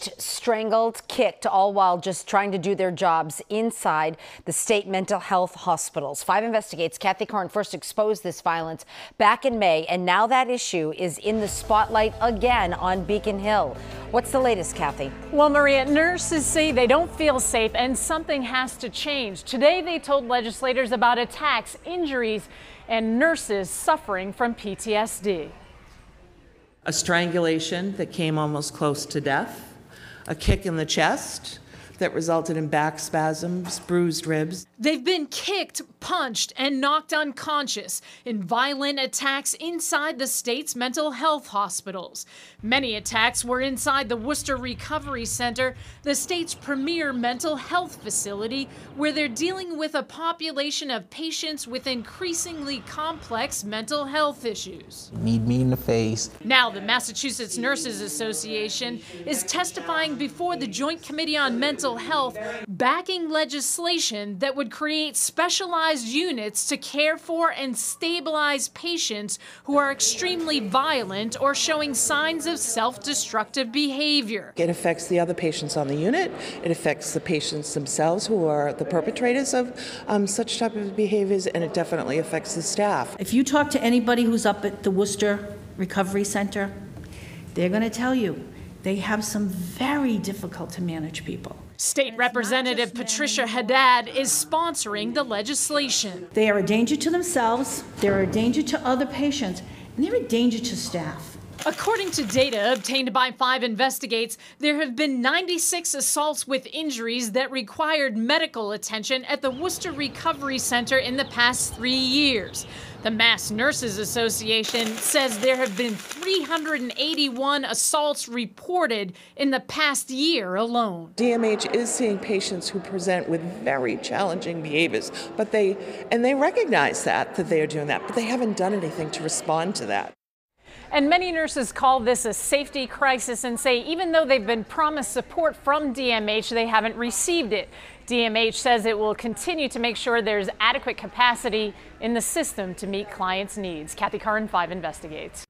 choked, strangled, kicked, all while just trying to do their jobs inside the state mental health hospitals. Five Investigates' Kathy Curran first exposed this violence back in May, and now that issue is in the spotlight again on Beacon Hill. What's the latest, Kathy? Well, Maria, nurses say they don't feel safe and something has to change. Today they told legislators about attacks, injuries, and nurses suffering from PTSD. A strangulation that came almost close to death, a kick in the chest that resulted in back spasms, bruised ribs. They've been kicked, punched, and knocked unconscious in violent attacks inside the state's mental health hospitals. Many attacks were inside the Worcester Recovery Center, the state's premier mental health facility, where they're dealing with a population of patients with increasingly complex mental health issues. Need me in the face. Now the Massachusetts Nurses Association is testifying before the Joint Committee on Mental Health, backing legislation that would create specialized units to care for and stabilize patients who are extremely violent or showing signs of self-destructive behavior. It affects the other patients on the unit. It affects the patients themselves who are the perpetrators of such type of behaviors, and it definitely affects the staff. If you talk to anybody who's up at the Worcester Recovery Center, they're going to tell you they have some very difficult to manage people. State Representative Patricia Haddad is sponsoring the legislation. They are a danger to themselves, they're a danger to other patients, and they're a danger to staff. According to data obtained by Five Investigates, there have been 96 assaults with injuries that required medical attention at the Worcester Recovery Center in the past 3 years. The Mass Nurses Association says there have been 381 assaults reported in the past year alone. DMH is seeing patients who present with very challenging behaviors, but they recognize that they are doing that, but they haven't done anything to respond to that. And many nurses call this a safety crisis and say even though they've been promised support from DMH, they haven't received it. DMH says it will continue to make sure there's adequate capacity in the system to meet clients' needs. Kathy Curran, Five Investigates.